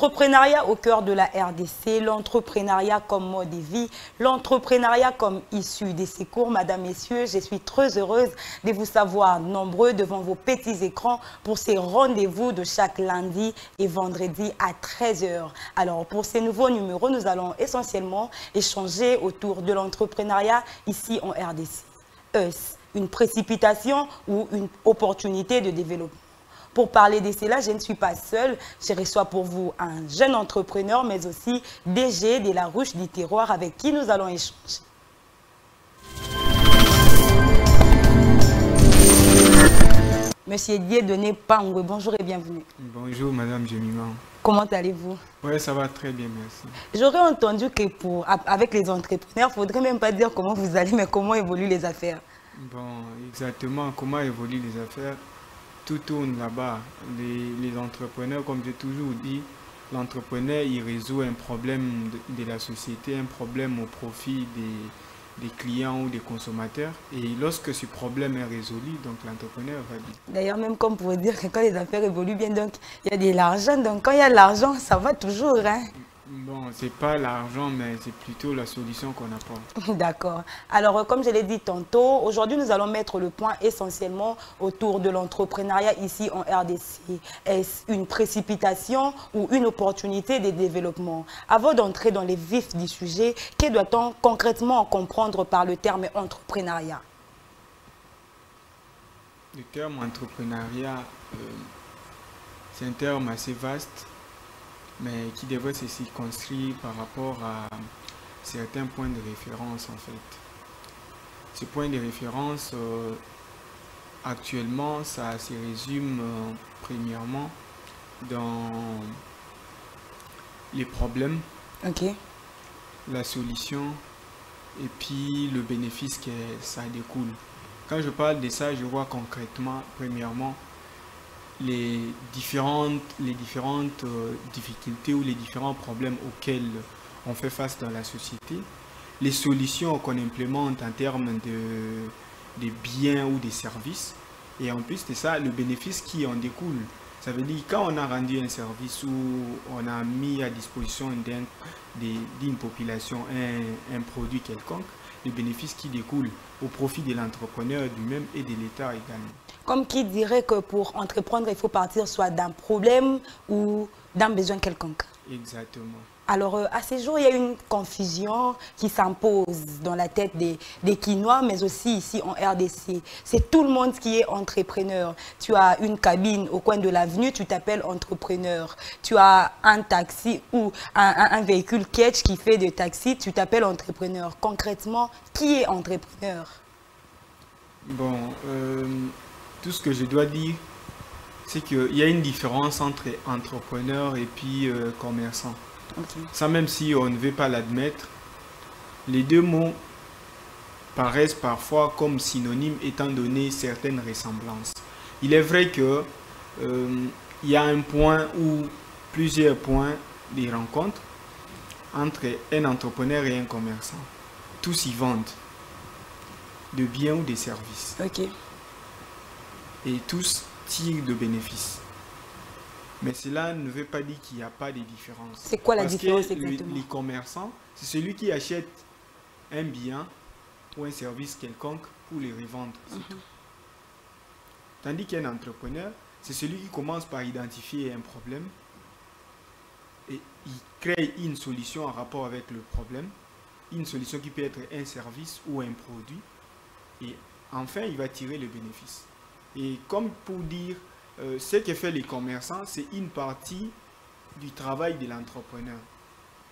l'entrepreneuriat au cœur de la RDC, l'entrepreneuriat comme mode de vie, l'entrepreneuriat comme issue des secours. Madame, messieurs, je suis très heureuse de vous savoir nombreux devant vos petits écrans pour ces rendez-vous de chaque lundi et vendredi à 13 h. Alors, pour ces nouveaux numéros, nous allons essentiellement échanger autour de l'entrepreneuriat ici en RDC. Est-ce une précipitation ou une opportunité de développement? Pour parler de cela, je ne suis pas seule. Je reçois pour vous un jeune entrepreneur, mais aussi DG de la Rouche du Terroir, avec qui nous allons échanger. Monsieur Dieudonné Mpangu, bonjour et bienvenue. Bonjour Madame Jémima. Comment allez-vous? Oui, ça va très bien, merci. J'aurais entendu que avec les entrepreneurs, il ne faudrait même pas dire comment vous allez, mais comment évoluent les affaires. Bon, exactement, comment évoluent les affaires? Tout tourne là-bas. Les entrepreneurs, comme j'ai toujours dit, l'entrepreneur, il résout un problème de la société, un problème au profit des clients ou des consommateurs, et lorsque ce problème est résolu, donc l'entrepreneur va bien. D'ailleurs, même comme pour dire que quand les affaires évoluent bien, donc il y a de l'argent, donc quand il y a de l'argent, ça va toujours, hein? Bon, c'est pas l'argent, mais c'est plutôt la solution qu'on apporte. D'accord. Alors, comme je l'ai dit tantôt, aujourd'hui, nous allons mettre le point essentiellement autour de l'entrepreneuriat ici en RDC. Est-ce une précipitation ou une opportunité de développement? Avant d'entrer dans les vifs du sujet, que doit-on concrètement comprendre par le terme entrepreneuriat? Le terme entrepreneuriat, c'est un terme assez vaste, mais qui devrait se circonscrire par rapport à certains points de référence en fait. Ces points de référence, actuellement, ça se résume premièrement dans les problèmes, okay, la solution et puis le bénéfice que ça découle. Quand je parle de ça, je vois concrètement, premièrement, les différentes difficultés ou les différents problèmes auxquels on fait face dans la société, les solutions qu'on implémente en termes de biens ou de services, et en plus de ça, le bénéfice qui en découle. Ça veut dire quand on a rendu un service ou on a mis à disposition d'une population un produit quelconque, les bénéfices qui découlent au profit de l'entrepreneur lui-même et de l'État également. Comme qui dirait que pour entreprendre, il faut partir soit d'un problème ou d'un besoin quelconque. Exactement. Alors, à ce jour, il y a une confusion qui s'impose dans la tête des Quinois, mais aussi ici en RDC. C'est tout le monde qui est entrepreneur. Tu as une cabine au coin de l'avenue, tu t'appelles entrepreneur. Tu as un taxi ou un véhicule catch qui fait de taxi, tu t'appelles entrepreneur. Concrètement, qui est entrepreneur? Bon, tout ce que je dois dire, c'est qu'il y a une différence entre entrepreneur et puis commerçant. Okay. Ça, même si on ne veut pas l'admettre, les deux mots paraissent parfois comme synonymes étant donné certaines ressemblances. Il est vrai que il y a un point ou plusieurs points de rencontre entre un entrepreneur et un commerçant. Tous y vendent de biens ou des services. Okay. Et tous tirent de bénéfices. Mais cela ne veut pas dire qu'il n'y a pas de différence. C'est quoi la différence exactement? Les commerçants, c'est celui qui achète un bien ou un service quelconque pour les revendre. C'est tout. Tandis qu'un entrepreneur, c'est celui qui commence par identifier un problème et il crée une solution en rapport avec le problème, une solution qui peut être un service ou un produit, et enfin il va tirer le bénéfice. Et comme pour dire, ce que fait les commerçants, c'est une partie du travail de l'entrepreneur.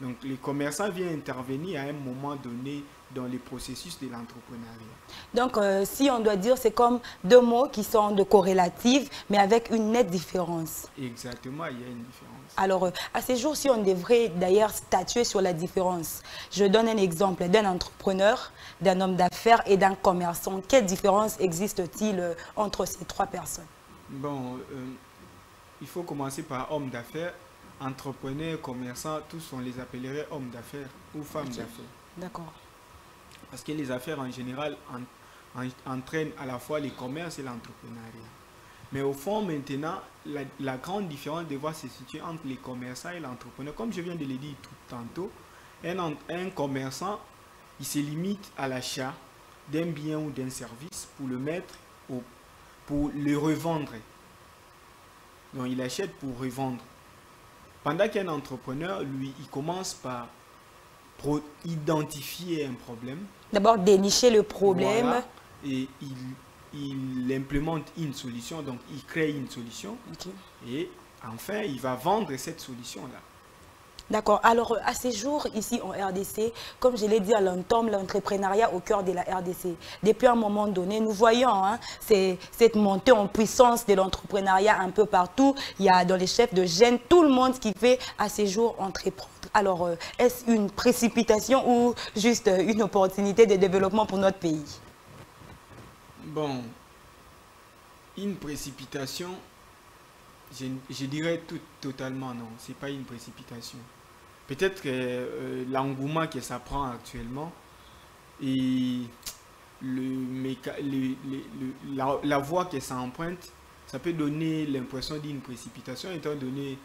Donc, les commerçants viennent intervenir à un moment donné dans les processus de l'entrepreneuriat. Donc, si on doit dire, c'est comme deux mots qui sont de corrélatives, mais avec une nette différence. Exactement, il y a une différence. Alors, à ces jours-ci, on devrait d'ailleurs statuer sur la différence. Je donne un exemple d'un entrepreneur, d'un homme d'affaires et d'un commerçant. Quelle différence existe-t-il entre ces trois personnes? Bon, il faut commencer par homme d'affaires, entrepreneur, commerçant, tous on les appellerait hommes d'affaires ou femmes d'affaires. D'accord. Parce que les affaires en général entraînent à la fois les commerces et l'entrepreneuriat. Mais au fond, maintenant, la grande différence de voir se situer entre les commerçants et l'entrepreneur. Comme je viens de le dire tout tantôt, un commerçant, il se limite à l'achat d'un bien ou d'un service pour le mettre pour le revendre. Donc, il achète pour revendre. Pendant qu'un entrepreneur, lui, il commence par identifier un problème. D'abord, dénicher le problème. Voilà, et il implémente une solution, donc il crée une solution. Okay. Et enfin, il va vendre cette solution-là. D'accord. Alors, à ces jours, ici en RDC, comme je l'ai dit à l'entame, l'entrepreneuriat au cœur de la RDC. Depuis un moment donné, nous voyons hein, cette montée en puissance de l'entrepreneuriat un peu partout. Il y a dans les chefs de jeunes, tout le monde qui fait à ces jours entreprendre. Alors, est-ce une précipitation ou juste une opportunité de développement pour notre pays? Bon, une précipitation, je dirais totalement non, ce n'est pas une précipitation. Peut-être que l'engouement que ça prend actuellement et la voie que ça emprunte, ça peut donner l'impression d'une précipitation, étant donné,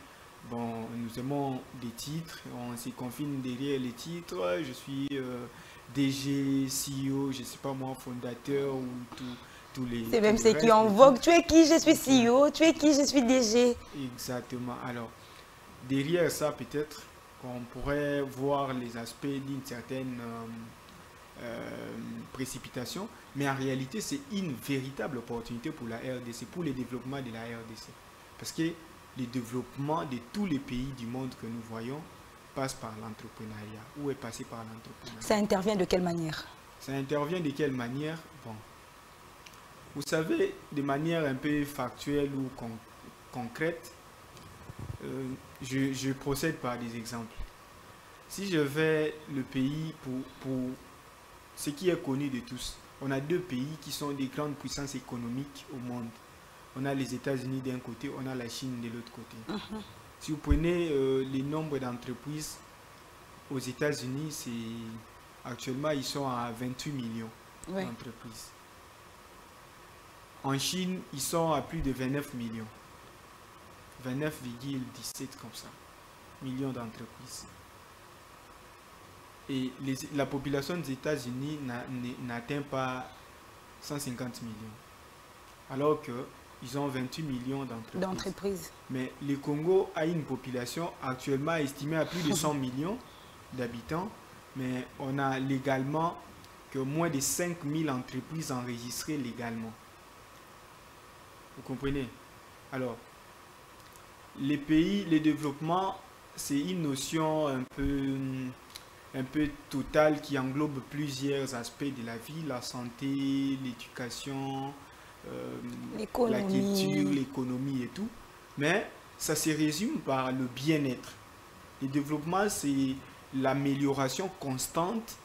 bon, nous aimons des titres, on se confine derrière les titres, je suis DG, CEO, je ne sais pas moi, fondateur ou tous les... C'est même ce qui en vogue, tu es qui, je suis CEO, tu es qui, je suis DG. Exactement, alors derrière ça peut-être qu'on pourrait voir les aspects d'une certaine précipitation, mais en réalité c'est une véritable opportunité pour la RDC, pour le développement de la RDC. Parce que le développement de tous les pays du monde que nous voyons passe par l'entrepreneuriat ou est passé par l'entrepreneuriat. Ça intervient de quelle manière? Ça intervient de quelle manière? Bon, vous savez, de manière un peu factuelle ou concrète, je procède par des exemples. Si je vais le pays pour ce qui est connu de tous, on a deux pays qui sont des grandes puissances économiques au monde. On a les États-Unis d'un côté, on a la Chine de l'autre côté. Uh-huh. Si vous prenez les nombres d'entreprises aux États-Unis, c'est actuellement ils sont à 28 millions ouais. d'entreprises. En Chine, ils sont à plus de 29 millions. 29,17 comme ça. Millions d'entreprises. Et la population des États-Unis n'atteint pas 150 millions. Alors que ils ont 28 millions d'entreprises. Mais le Congo a une population actuellement estimée à plus de 100 millions d'habitants. Mais on a légalement que moins de 5000 entreprises enregistrées légalement. Vous comprenez? Alors, les pays, le développement, c'est une notion un peu totale qui englobe plusieurs aspects de la vie, la santé, l'éducation... la culture, l'économie et tout, mais ça se résume par le bien-être. Le développement, c'est l'amélioration constante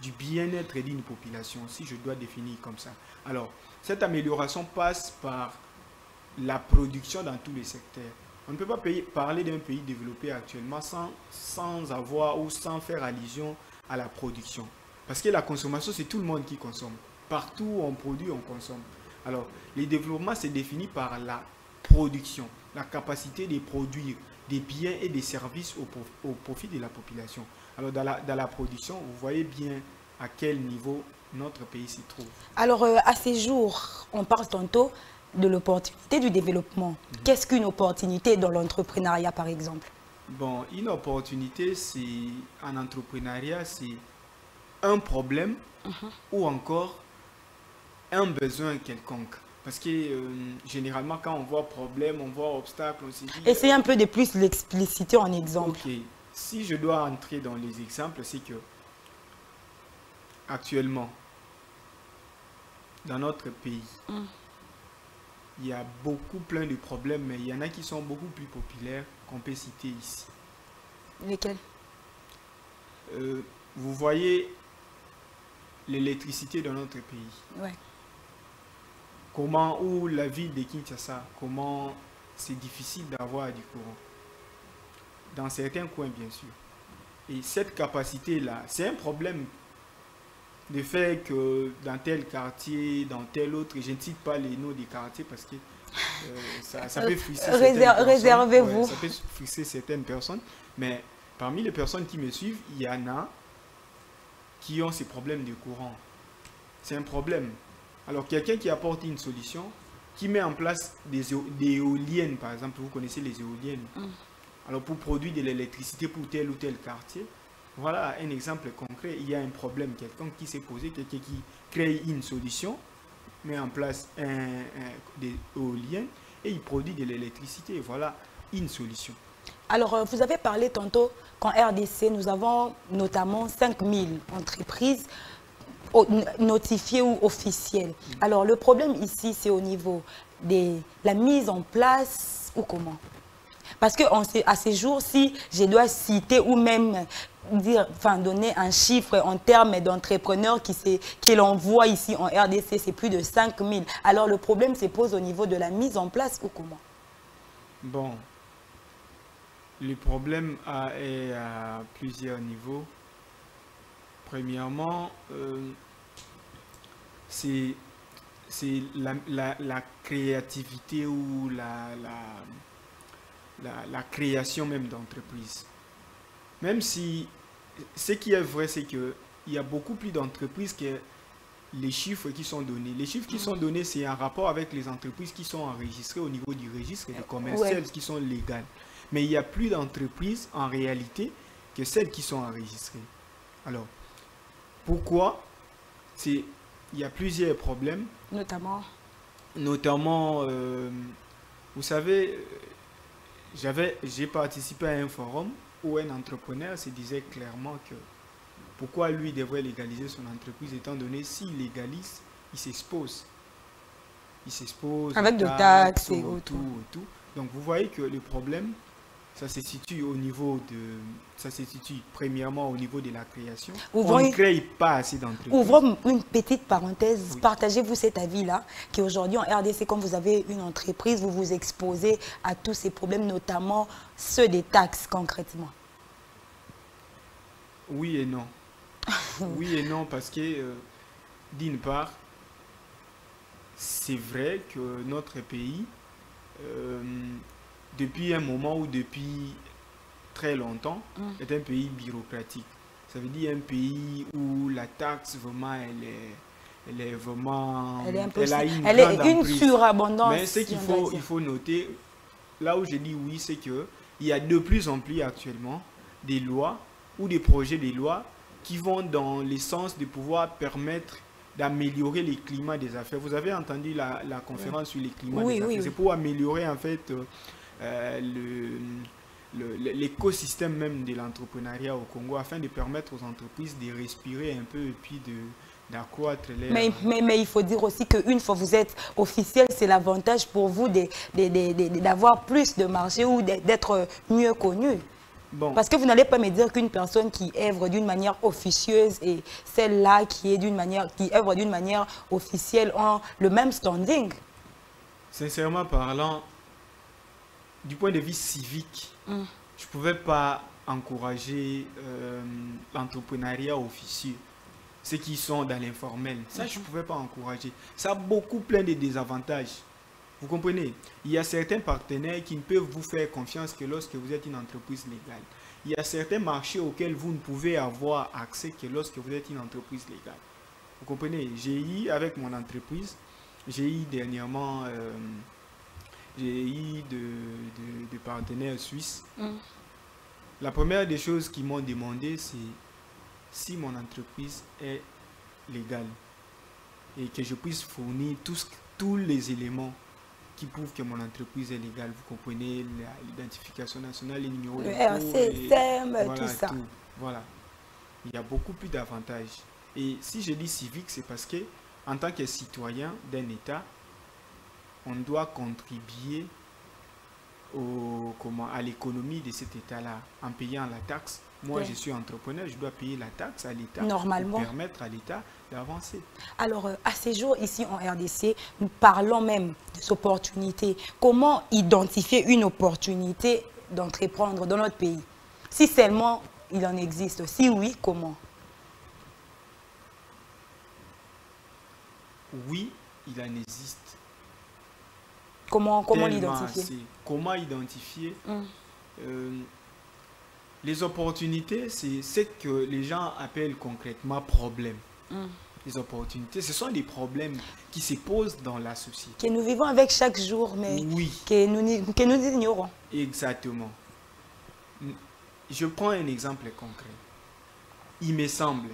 du bien-être d'une population, si je dois définir comme ça. Alors, cette amélioration passe par la production dans tous les secteurs. On ne peut pas parler d'un pays développé actuellement sans avoir ou sans faire allusion à la production. Parce que la consommation, c'est tout le monde qui consomme. Partout où on produit, on consomme. Alors, le développement, c'est défini par la production, la capacité de produire des biens et des services au profit de la population. Alors, dans la production, vous voyez bien à quel niveau notre pays s'y trouve. Alors, à ces jours, on parle tantôt de l'opportunité du développement. Mm-hmm. Qu'est-ce qu'une opportunité dans l'entrepreneuriat, par exemple? Bon, une opportunité, c'est en entrepreneuriat, c'est un problème mm-hmm. ou encore... un besoin quelconque. Parce que généralement, quand on voit problème, on voit obstacle, on se dit... Essayez un peu de plus l'expliciter en exemple. Ok. Si je dois entrer dans les exemples, c'est que actuellement, dans notre pays, il y a plein de problèmes, mais il y en a qui sont beaucoup plus populaires qu'on peut citer ici. Lesquels? Vous voyez l'électricité dans notre pays. Ouais. Comment, ou la ville de Kinshasa, comment c'est difficile d'avoir du courant. Dans certains coins, bien sûr. Et cette capacité-là, c'est un problème de fait que dans tel quartier, dans tel autre, je ne cite pas les noms des quartiers parce que ça peut fixer réservez-vous. Ouais, ça peut fixer certaines personnes, mais parmi les personnes qui me suivent, il y en a qui ont ces problèmes de courant. C'est un problème. Alors quelqu'un qui apporte une solution, qui met en place des éoliennes, par exemple, vous connaissez les éoliennes. Alors pour produire de l'électricité pour tel ou tel quartier, voilà un exemple concret. Il y a un problème, quelqu'un qui s'est posé, quelqu'un qui crée une solution, met en place des éoliennes et il produit de l'électricité. Voilà une solution. Alors, vous avez parlé tantôt qu'en RDC, nous avons notamment 5000 entreprises notifiées ou officielles. Alors, le problème ici, c'est au niveau de la mise en place ou comment? Parce qu'à ces jours, si je dois citer ou même dire, enfin, donner un chiffre en termes d'entrepreneurs qui l'envoient ici en RDC, c'est plus de 5000. Alors, le problème se pose au niveau de la mise en place ou comment? Bon. Le problème est à plusieurs niveaux. Premièrement, c'est la créativité ou la création même d'entreprises. Même si ce qui est vrai, c'est qu'il y a beaucoup plus d'entreprises que les chiffres qui sont donnés. Les chiffres qui sont donnés, c'est en rapport avec les entreprises qui sont enregistrées au niveau du registre des commerciales, qui sont légales. Mais il n'y a plus d'entreprises en réalité que celles qui sont enregistrées. Alors, pourquoi? Il y a plusieurs problèmes. Notamment, vous savez, j'ai participé à un forum où un entrepreneur se disait clairement que pourquoi lui devrait légaliser son entreprise, étant donné s'il légalise, il s'expose. Il s'expose avec des taxes et tout. Donc, vous voyez que le problème, ça se situe au niveau de, ça se situe premièrement au niveau de la création. On ne crée pas assez d'entreprises. Ouvrons une petite parenthèse. Oui. Partagez-vous cet avis-là, qu'aujourd'hui en RDC, quand vous avez une entreprise, vous vous exposez à tous ces problèmes, notamment ceux des taxes concrètement. Oui et non. Oui et non, parce que d'une part, c'est vrai que notre pays, depuis un moment ou depuis très longtemps, est un pays bureaucratique. Ça veut dire un pays où la taxe, vraiment, elle a une surabondance. Mais ce qu'il faut, noter, là où je dis oui, c'est qu'il y a de plus en plus actuellement des lois ou des projets de loi qui vont dans le sens de pouvoir permettre d'améliorer le climat des affaires. Vous avez entendu la conférence sur le climat des affaires. C'est pour améliorer, en fait, l'écosystème même de l'entrepreneuriat au Congo, afin de permettre aux entreprises de respirer un peu et puis d'accroître les... Mais il faut dire aussi qu'une fois vous êtes officiel, c'est l'avantage pour vous d'avoir plus de marché ou d'être mieux connu. Bon. Parce que vous n'allez pas me dire qu'une personne qui œuvre d'une manière officieuse et celle-là qui œuvre d'une manière officielle ont le même standing. Sincèrement parlant, du point de vue civique, je ne pouvais pas encourager l'entrepreneuriat officieux, ceux qui sont dans l'informel. Ça, je ne pouvais pas encourager. Ça a beaucoup plein de désavantages. Vous comprenez? Il y a certains partenaires qui ne peuvent vous faire confiance que lorsque vous êtes une entreprise légale. Il y a certains marchés auxquels vous ne pouvez avoir accès que lorsque vous êtes une entreprise légale. Vous comprenez? J'ai eu, avec mon entreprise, j'ai eu dernièrement, des partenaires suisses. La première des choses qu'ils m'ont demandé, c'est si mon entreprise est légale et que je puisse fournir tous les éléments qui prouvent que mon entreprise est légale. Vous comprenez, l'identification nationale, les numéros de RCSM, voilà, tout ça. Tout. Voilà. Il y a beaucoup plus d'avantages. Et si je dis civique, c'est parce que en tant que citoyen d'un État, on doit contribuer à l'économie de cet État-là en payant la taxe. Moi, je suis entrepreneur, je dois payer la taxe à l'État pour permettre à l'État d'avancer. Alors, à ces jours, ici en RDC, nous parlons même des opportunités. Comment identifier une opportunité d'entreprendre dans notre pays? Si seulement il en existe. Si oui, comment? Oui, il en existe. Comment l'identifier? Comment identifier les opportunités, c'est ce que les gens appellent concrètement problème. Les opportunités, ce sont des problèmes qui se posent dans la société. Que nous vivons avec chaque jour, mais oui. que nous ignorons. Exactement. Je prends un exemple concret. Il me semble,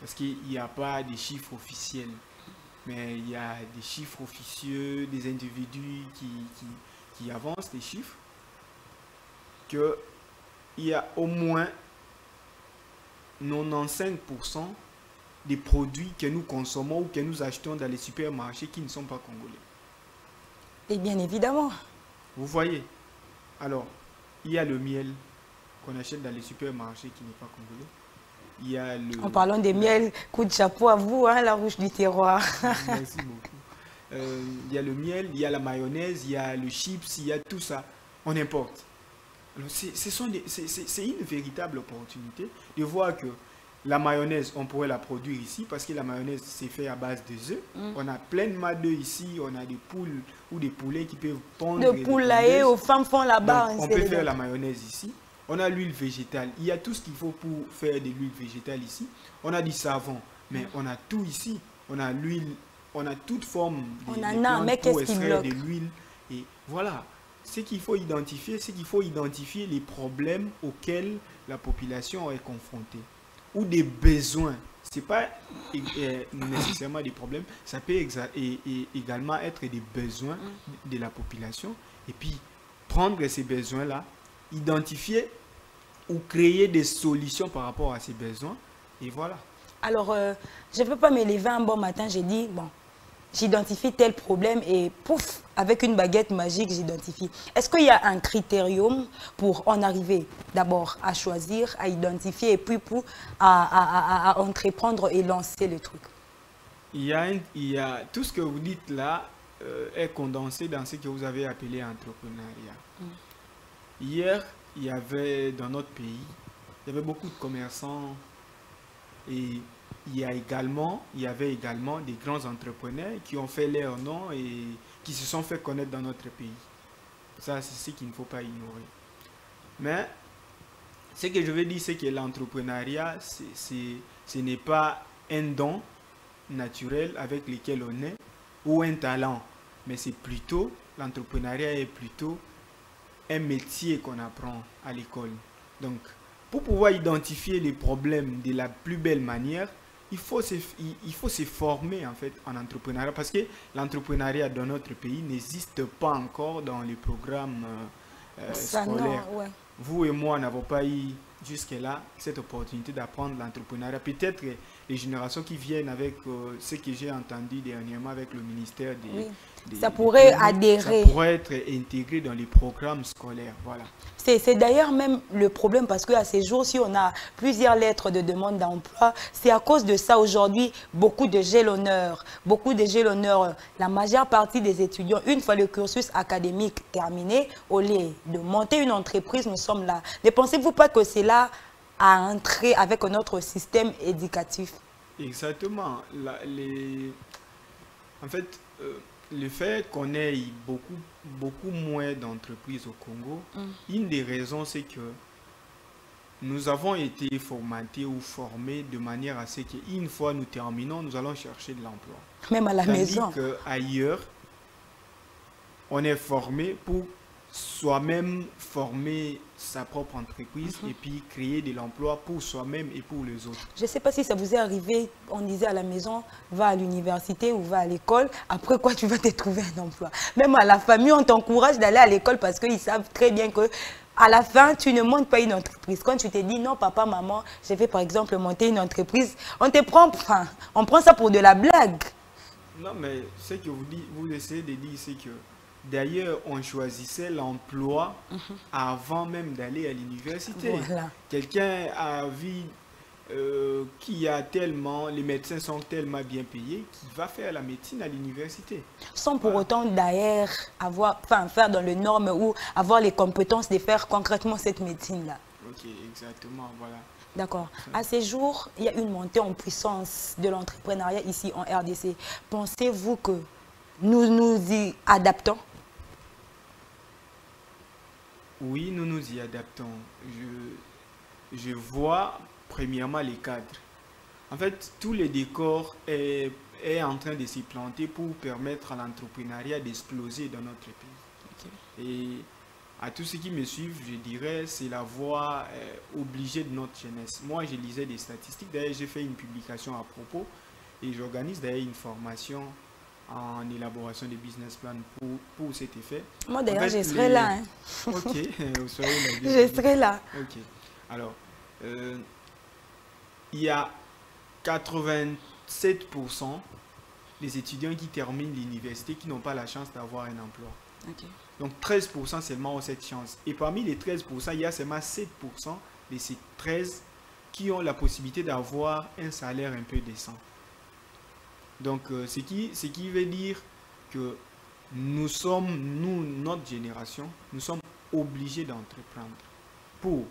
parce qu'il n'y a pas de chiffres officiels, mais il y a des chiffres officieux, des individus qui avancent des chiffres, qu'il y a au moins 95% des produits que nous consommons ou que nous achetons dans les supermarchés qui ne sont pas congolais. Et bien évidemment. Vous voyez. Alors, il y a le miel qu'on achète dans les supermarchés qui n'est pas congolais. Il y a le... En parlant des miels, coup de chapeau à vous, hein, la Rouche du Terroir. Merci beaucoup. Il y a le miel, il y a la mayonnaise, il y a le chips, il y a tout ça. On importe. C'est une véritable opportunité de voir que la mayonnaise, on pourrait la produire ici parce que la mayonnaise, c'est fait à base de œufs. On a pleinement d'œufs ici, on a des poules ou des poulets qui peuvent pondre. Des poulaillers aux femmes font là-bas. On peut faire la mayonnaise ici. On a l'huile végétale. Il y a tout ce qu'il faut pour faire de l'huile végétale ici. On a du savon, mais on a tout ici. On a l'huile, on a toute forme de plantes pour extraire de l'huile. Et voilà, ce qu'il faut identifier, c'est qu'il faut identifier les problèmes auxquels la population est confrontée. Ou des besoins. Ce n'est pas nécessairement des problèmes. Ça peut également être des besoins de la population. Et puis, prendre ces besoins-là, identifier ou créer des solutions par rapport à ces besoins. Et voilà. Alors, je ne peux pas me lever un bon matin. J'ai dit, bon, j'identifie tel problème et pouf, avec une baguette magique, j'identifie. Est-ce qu'il y a un critérium pour en arriver d'abord à choisir, à identifier et puis pour à entreprendre et lancer le truc? Il y a tout ce que vous dites là est condensé dans ce que vous avez appelé entrepreneuriat. Hier, il y avait dans notre pays, il y avait beaucoup de commerçants et il y avait également des grands entrepreneurs qui ont fait leur nom et qui se sont fait connaître dans notre pays. Ça, c'est ce qu'il ne faut pas ignorer. Mais ce que je veux dire, c'est que l'entrepreneuriat, ce n'est pas un don naturel avec lequel on est ou un talent, mais c'est plutôt, l'entrepreneuriat est plutôt un métier qu'on apprend à l'école. Donc, pour pouvoir identifier les problèmes de la plus belle manière, il faut se former en fait en entrepreneuriat, parce que l'entrepreneuriat dans notre pays n'existe pas encore dans les programmes scolaires. Non, ouais. Vous et moi n'avons pas eu jusque-là cette opportunité d'apprendre l'entrepreneuriat. Peut-être les générations qui viennent avec ce que j'ai entendu dernièrement avec le ministère des... Oui. Ça pourrait adhérer. Ça pourrait être intégré dans les programmes scolaires, voilà. C'est d'ailleurs même le problème parce qu'à ces jours-ci, on a plusieurs lettres de demande d'emploi. C'est à cause de ça aujourd'hui, beaucoup de gels honneurs. La majeure partie des étudiants, une fois le cursus académique terminé, au lieu de monter une entreprise, nous sommes là. Ne pensez-vous pas que cela a entré avec notre système éducatif? Exactement. En fait... Le fait qu'on ait beaucoup moins d'entreprises au Congo, une des raisons, c'est que nous avons été formatés ou formés de manière à ce qu'une fois nous terminons, nous allons chercher de l'emploi. Même à la maison. Tandis qu'ailleurs, on est formé pour soi-même former sa propre entreprise et puis créer de l'emploi pour soi-même et pour les autres. Je ne sais pas si ça vous est arrivé, on disait à la maison, va à l'université ou va à l'école, après quoi tu vas te trouver un emploi. Même à la famille, on t'encourage d'aller à l'école parce qu'ils savent très bien que à la fin, tu ne montes pas une entreprise. Quand tu te dis, non papa, maman, je vais par exemple monter une entreprise, on te prend, enfin, on prend ça pour de la blague. Non mais ce que vous essayez de dire, c'est que d'ailleurs, on choisissait l'emploi avant même d'aller à l'université. Voilà. Quelqu'un a vu qui a tellement, les médecins sont tellement bien payés qu'il va faire la médecine à l'université. Sans pour autant d'ailleurs faire dans les normes ou avoir les compétences de faire concrètement cette médecine-là. Ok, exactement, voilà. D'accord. À ces jours, il y a une montée en puissance de l'entrepreneuriat ici en RDC. Pensez-vous que nous nous y adaptons? Oui, nous nous y adaptons. Je vois premièrement les cadres. En fait, tout le décor est en train de s'y planter pour permettre à l'entrepreneuriat d'exploser dans notre pays. Okay. Et à tous ceux qui me suivent, je dirais c'est la voie obligée de notre jeunesse. Moi, je lisais des statistiques. D'ailleurs, j'ai fait une publication à propos et j'organise d'ailleurs une formation en élaboration des business plans pour cet effet. Moi, d'ailleurs, en fait, je serai là. Hein. Ok, vous serez là. Je serai là. Ok. Alors, il y a 87% des étudiants qui terminent l'université qui n'ont pas la chance d'avoir un emploi. Okay. Donc 13% seulement ont cette chance. Et parmi les 13%, il y a seulement 7% de ces 13 qui ont la possibilité d'avoir un salaire un peu décent. Donc ce qui veut dire que nous sommes, notre génération, nous sommes obligés d'entreprendre pour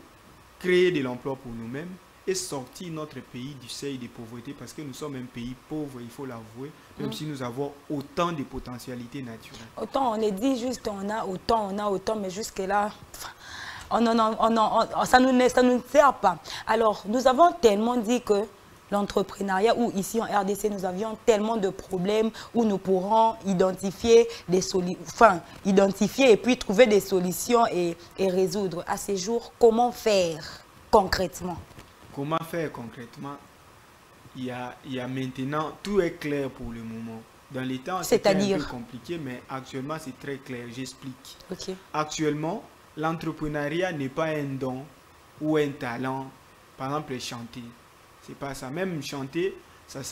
créer de l'emploi pour nous-mêmes et sortir notre pays du seuil de pauvreté, parce que nous sommes un pays pauvre, il faut l'avouer, même si nous avons autant de potentialités naturelles. Autant on est dit juste on a autant, mais jusque-là, ça ne nous sert pas. Alors, nous avons tellement dit que l'entrepreneuriat, ou ici en RDC, nous avions tellement de problèmes où nous pourrons identifier des identifier et puis trouver des solutions et résoudre. À ces jours, comment faire concrètement? Comment faire concrètement? Il y a maintenant, tout est clair pour le moment. Dans les temps, c'est un peu compliqué, mais actuellement, c'est très clair. J'explique. Okay. Actuellement, l'entrepreneuriat n'est pas un don ou un talent. Par exemple, chanter. C'est pas ça. Même chanter, ça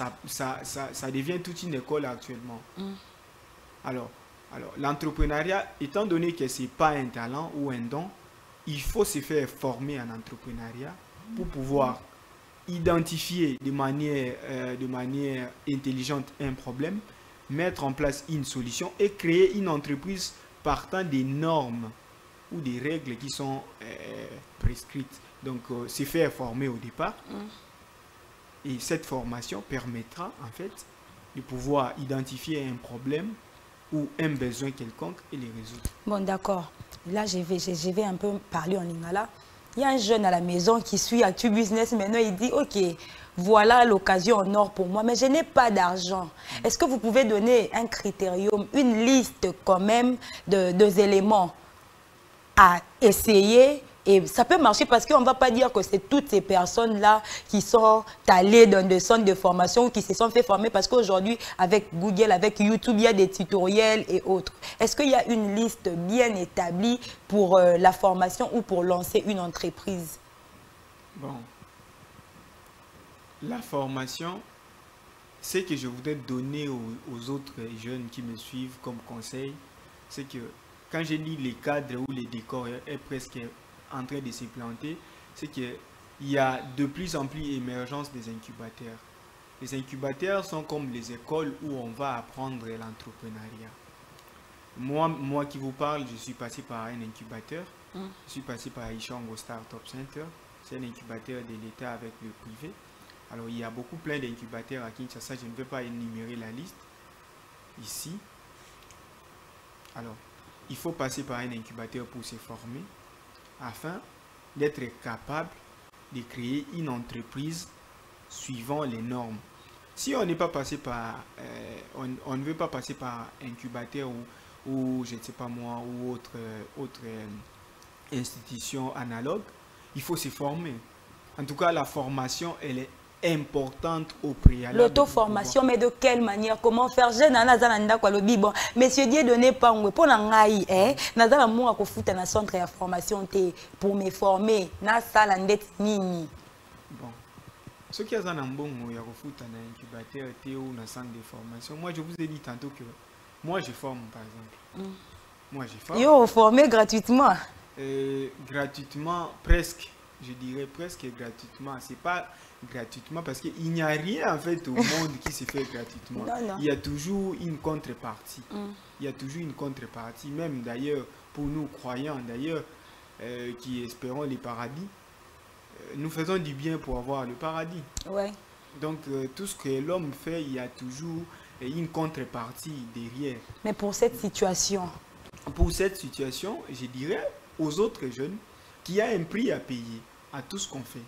devient toute une école actuellement. Alors l'entrepreneuriat, étant donné que ce n'est pas un talent ou un don, il faut se faire former en entrepreneuriat pour pouvoir identifier de manière intelligente un problème, mettre en place une solution et créer une entreprise partant des normes ou des règles qui sont prescrites. Donc, se faire former au départ. Et cette formation permettra en fait de pouvoir identifier un problème ou un besoin quelconque et les résoudre. Bon, d'accord. Là, je vais un peu parler en lingala. Il y a un jeune à la maison qui suit Actu Business. Maintenant, il dit, ok, voilà l'occasion en or pour moi, mais je n'ai pas d'argent. Est-ce que vous pouvez donner un critérium, une liste quand même de éléments à essayer? Et ça peut marcher, parce qu'on ne va pas dire que c'est toutes ces personnes-là qui sont allées dans des centres de formation ou qui se sont fait former, parce qu'aujourd'hui, avec Google, avec YouTube, il y a des tutoriels et autres. Est-ce qu'il y a une liste bien établie pour la formation ou pour lancer une entreprise? Bon. La formation, c'est que je voudrais donner aux autres jeunes qui me suivent comme conseil, c'est que quand je dis les cadres ou les décors est presque en train de s'y planter, c'est qu'il y a de plus en plus émergence des incubateurs. Les incubateurs sont comme les écoles où on va apprendre l'entrepreneuriat. Moi qui vous parle, je suis passé par un incubateur. Je suis passé par Ishango Startup Center. C'est un incubateur de l'État avec le privé. Alors, il y a plein d'incubateurs à Kinshasa. Je ne vais pas énumérer la liste ici. Alors, il faut passer par un incubateur pour se former, afin d'être capable de créer une entreprise suivant les normes. Si on n'est pas passé par, on ne veut pas passer par incubateur ou je ne sais pas moi, ou autre institution analogue, il faut se former. En tout cas, la formation, elle est importante au préalable. L'auto-formation, mais de quelle manière? Comment faire? Je n'en ai pas le bibo. Monsieur Dieudonné Mpangu, pour n'engager, n'azala moua ko fout un centre de formation pour me former. N'asa l'andette nini. Bon, ce qui est en bon, il y a fout un incubateur ou un centre de formation. Moi, je vous ai dit tantôt que moi, je forme, par exemple. Moi, je forme. Yo, formé gratuitement. Gratuitement, presque. Je dirais presque gratuitement. C'est pas gratuitement parce qu'il n'y a rien en fait au monde qui se fait gratuitement. Non. Il y a toujours une contrepartie. Il y a toujours une contrepartie. Même d'ailleurs, pour nous croyants d'ailleurs, qui espérons les paradis, nous faisons du bien pour avoir le paradis. Ouais. Donc tout ce que l'homme fait, il y a toujours et une contrepartie derrière. Mais pour cette situation? Pour cette situation, je dirais aux autres jeunes qu'il y a un prix à payer à tout ce qu'on fait.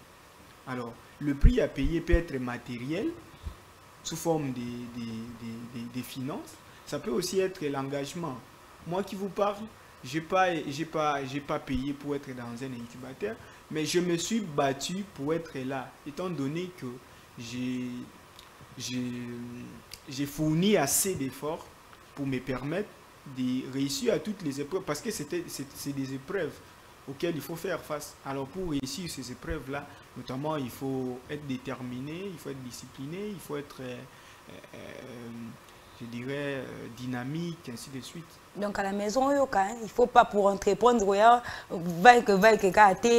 Alors, le prix à payer peut être matériel, sous forme des finances. Ça peut aussi être l'engagement. Moi qui vous parle, je n'ai pas payé pour être dans un incubateur, mais je me suis battu pour être là, étant donné que j'ai fourni assez d'efforts pour me permettre de réussir à toutes les épreuves, parce que c'est des épreuves auxquelles il faut faire face. Alors pour réussir ces épreuves-là, notamment, il faut être déterminé, il faut être discipliné, il faut être, je dirais, dynamique, ainsi de suite. Donc à la maison, il ne faut pas pour entreprendre,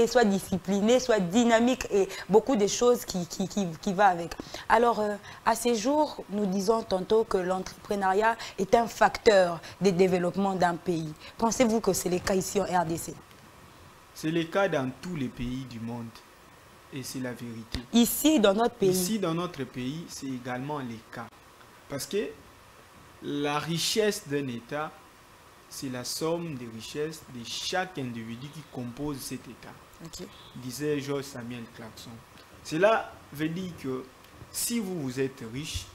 soit discipliné, soit dynamique, et beaucoup de choses qui vont avec. Alors, à ces jours, nous disons tantôt que l'entrepreneuriat est un facteur de développement d'un pays. Pensez-vous que c'est le cas ici en RDC? C'est le cas dans tous les pays du monde, et c'est la vérité. Ici, dans notre pays? Ici, dans notre pays, c'est également le cas. Parce que la richesse d'un État, c'est la somme des richesses de chaque individu qui compose cet État, okay, disait Georges Samuel Clarkson. Cela veut dire que si vous, vous êtes riche,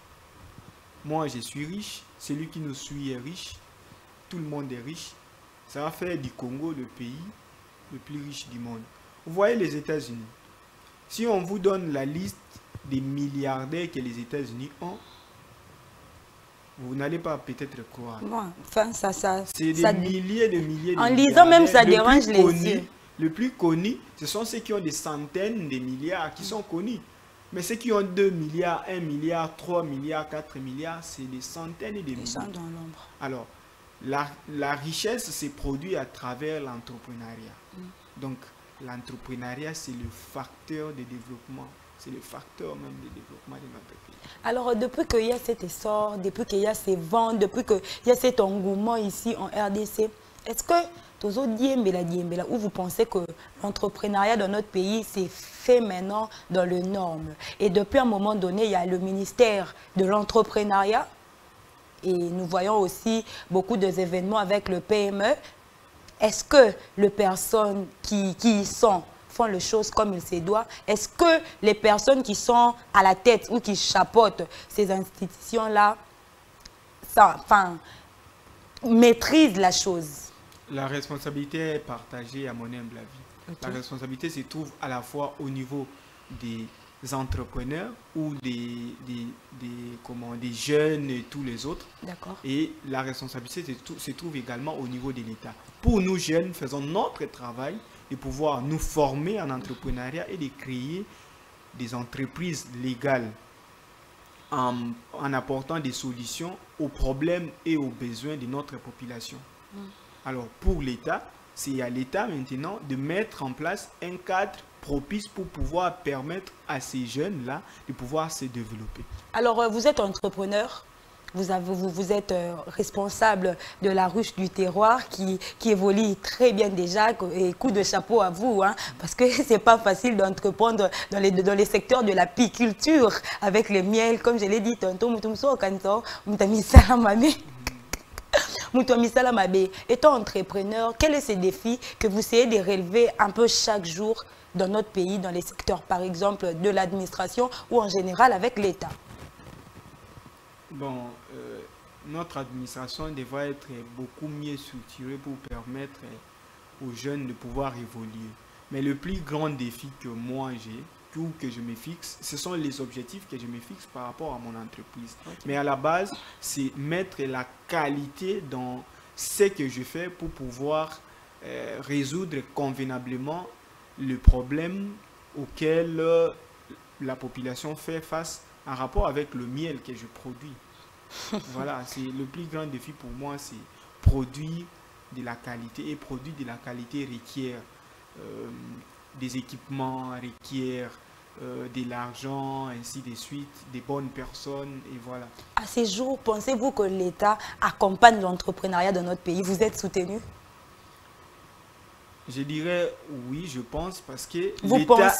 moi je suis riche, celui qui nous suit est riche, tout le monde est riche, ça va faire du Congo le pays le plus riche du monde. Vous voyez les États-Unis, si on vous donne la liste des milliardaires que les États-Unis ont, vous n'allez pas peut-être croire. Ouais, enfin, c'est des milliers de milliers de... En lisant même, ça dérange les yeux. Le plus connu, ce sont ceux qui ont des centaines de milliards qui sont connus. Mais ceux qui ont 2 milliards, 1 milliard, 3 milliards, 4 milliards, c'est des centaines et des milliers. Ils sont dans l'ombre. Alors, la richesse s'est produite à travers l'entrepreneuriat. Donc, l'entrepreneuriat, c'est le facteur de développement. C'est le facteur même de développement de notre pays. Alors, depuis qu'il y a cet essor, depuis qu'il y a ces ventes, depuis qu'il y a cet engouement ici en RDC, est-ce que, où vous pensez que l'entrepreneuriat dans notre pays s'est fait maintenant dans le norme? Et depuis un moment donné, il y a le ministère de l'entrepreneuriat et nous voyons aussi beaucoup d'événements avec le PME. Est-ce que les personnes qui y sont font les choses comme il se doit? Est-ce que les personnes qui sont à la tête ou qui chapeautent ces institutions-là maîtrisent la chose? La responsabilité est partagée à mon humble avis. Okay. La responsabilité se trouve à la fois au niveau des entrepreneurs ou des jeunes et tous les autres. D'accord. Et la responsabilité se trouve également au niveau de l'État. Pour nous jeunes, faisons notre travail de pouvoir nous former en entrepreneuriat et de créer des entreprises légales en apportant des solutions aux problèmes et aux besoins de notre population. Alors pour l'État, c'est à l'État maintenant de mettre en place un cadre propice pour pouvoir permettre à ces jeunes-là de pouvoir se développer. Alors vous êtes entrepreneur? Vous êtes responsable de la Rouche du Terroir qui évolue très bien déjà, et coup de chapeau à vous, hein, parce que ce n'est pas facile d'entreprendre dans les secteurs de l'apiculture avec le miel, comme je l'ai dit tantôt. Étant entrepreneur, quels sont ces défis que vous essayez de relever un peu chaque jour dans notre pays, dans les secteurs par exemple de l'administration ou en général avec l'État? Bon, notre administration devra être beaucoup mieux structurée pour permettre aux jeunes de pouvoir évoluer. Mais le plus grand défi que moi j'ai, ou que je me fixe, ce sont les objectifs que je me fixe par rapport à mon entreprise. Okay. Mais à la base, c'est mettre la qualité dans ce que je fais pour pouvoir résoudre convenablement le problème auquel la population fait face en rapport avec le miel que je produis. Voilà, c'est le plus grand défi pour moi, c'est produire de la qualité. Et produire de la qualité requiert des équipements, requiert de l'argent, ainsi de suite, des bonnes personnes, et voilà. À ces jours, pensez-vous que l'État accompagne l'entrepreneuriat dans notre pays? Vous êtes soutenu? Je dirais oui, je pense, parce que l'État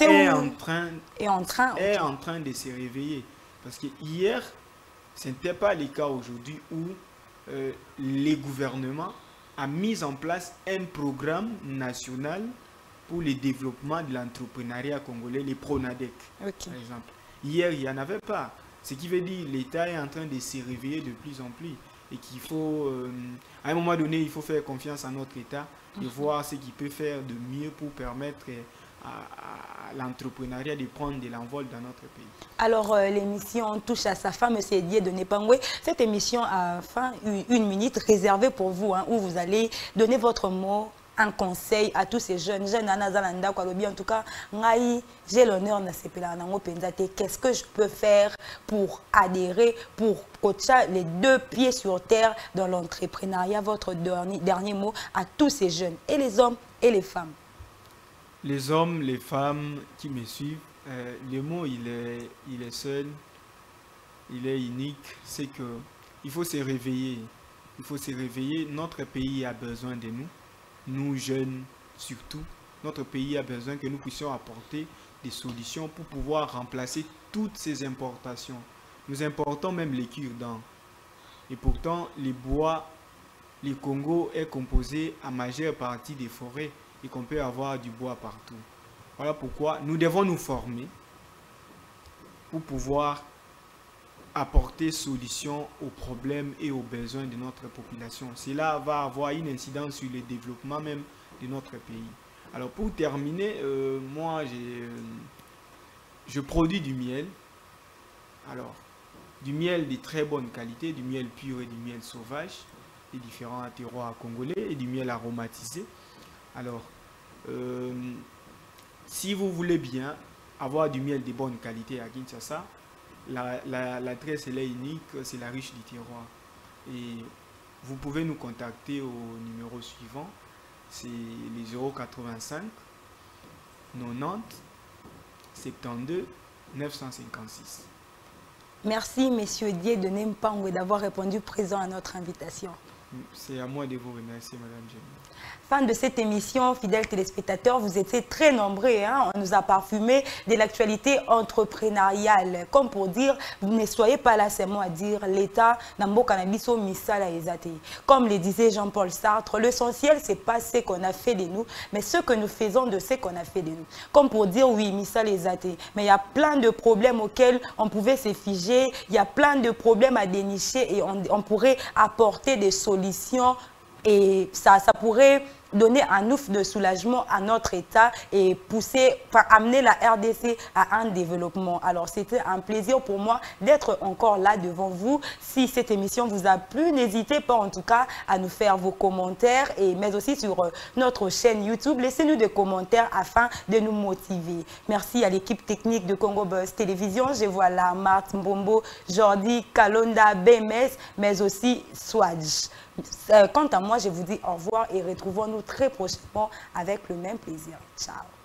est en train de se réveiller. Parce que hier, Ce n'était pas le cas aujourd'hui où les gouvernements ont mis en place un programme national pour le développement de l'entrepreneuriat congolais, les Pronadec, par exemple. Hier, il n'y en avait pas. Ce qui veut dire que l'État est en train de se réveiller de plus en plus et qu'il faut, à un moment donné, il faut faire confiance à notre État et voir ce qu'il peut faire de mieux pour permettre à l'entrepreneuriat de prendre de l'envol dans notre pays. Alors, l'émission touche à sa fin, monsieur Dieudonné Mpangu. Cette émission a fin une minute réservée pour vous, hein, où vous allez donner votre mot, un conseil à tous ces jeunes. En tout cas, j'ai l'honneur de penser qu'est-ce que je peux faire pour adhérer, pour coacher les deux pieds sur terre dans l'entrepreneuriat. Votre dernier mot à tous ces jeunes, et les hommes et les femmes. Les hommes, les femmes qui me suivent, le mot il est seul, il est unique, c'est qu'il faut se réveiller. Il faut se réveiller, notre pays a besoin de nous. Nous jeunes surtout, notre pays a besoin que nous puissions apporter des solutions pour pouvoir remplacer toutes ces importations. Nous importons même les cure-dents. Et pourtant, les bois, le Congo est composé à majeure partie des forêts et qu'on peut avoir du bois partout. Voilà pourquoi nous devons nous former pour pouvoir apporter solution aux problèmes et aux besoins de notre population. Cela va avoir une incidence sur le développement même de notre pays. Alors pour terminer, moi je produis du miel. Alors du miel de très bonne qualité, du miel pur et du miel sauvage, des différents terroirs congolais et du miel aromatisé. Alors si vous voulez bien avoir du miel de bonne qualité à Kinshasa, l'adresse elle est unique, c'est la Rouche du Terroir. Et vous pouvez nous contacter au numéro suivant, c'est les 085 90 72 956. Merci monsieur Dieudonné Mpangu d'avoir répondu présent à notre invitation. C'est à moi de vous remercier, madame Jémima. Fin de cette émission, fidèles téléspectateurs, vous étiez très nombreux. Hein? On nous a parfumé de l'actualité entrepreneuriale. Comme pour dire, vous ne soyez pas là seulement à dire l'État n'a pas cannabis au misala ezate. Comme le disait Jean-Paul Sartre, l'essentiel, ce n'est pas ce qu'on a fait de nous, mais ce que nous faisons de ce qu'on a fait de nous. Comme pour dire, oui, misala ezate. Mais il y a plein de problèmes auxquels on pouvait se figer, il y a plein de problèmes à dénicher et on pourrait apporter des solutions. Et ça pourrait donner un ouf de soulagement à notre État et pousser, enfin, amener la RDC à un développement. Alors c'était un plaisir pour moi d'être encore là devant vous. Si cette émission vous a plu, n'hésitez pas en tout cas à nous faire vos commentaires, et mais aussi sur notre chaîne YouTube, laissez-nous des commentaires afin de nous motiver. Merci à l'équipe technique de Congo Buzz Télévision. Je vois là Marthe Mbombo, Jordi, Kalonda, BMS, mais aussi Swadj. Quant à moi, je vous dis au revoir et retrouvons-nous très prochainement avec le même plaisir. Ciao.